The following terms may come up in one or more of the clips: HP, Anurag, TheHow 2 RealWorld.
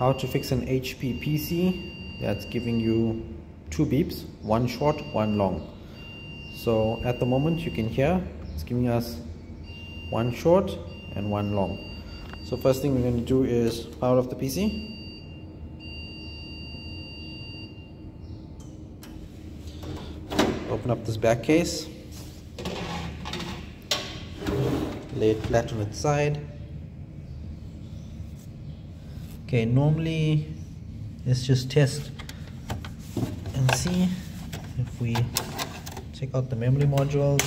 How to fix an HP PC that's giving you two beeps, one short, one long. So at the moment you can hear it's giving us one short and one long. So first thing we're going to do is power off the PC. Open up this back case, lay it flat on its side. Okay, normally let's just test and see if we take out the memory modules.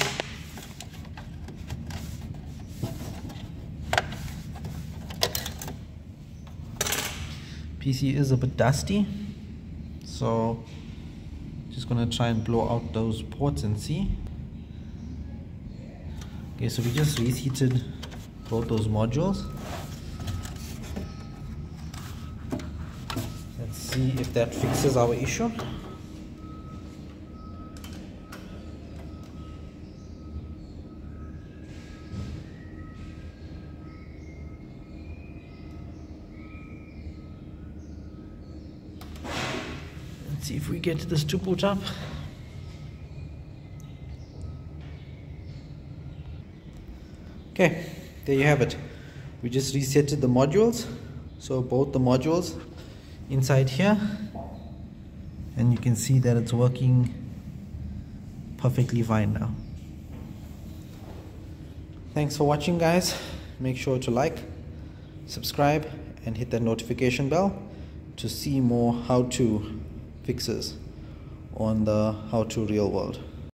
PC is a bit dusty, so just gonna try and blow out those ports and see. Okay, so we just reseated both those modules. Let's see if that fixes our issue. See if we get this to boot up. Okay, there you have it. We just resetted the modules, so both the modules inside here, and you can see that it's working perfectly fine now. Thanks for watching, guys. Make sure to like, subscribe, and hit that notification bell to see more how to fixes on the How to Real World.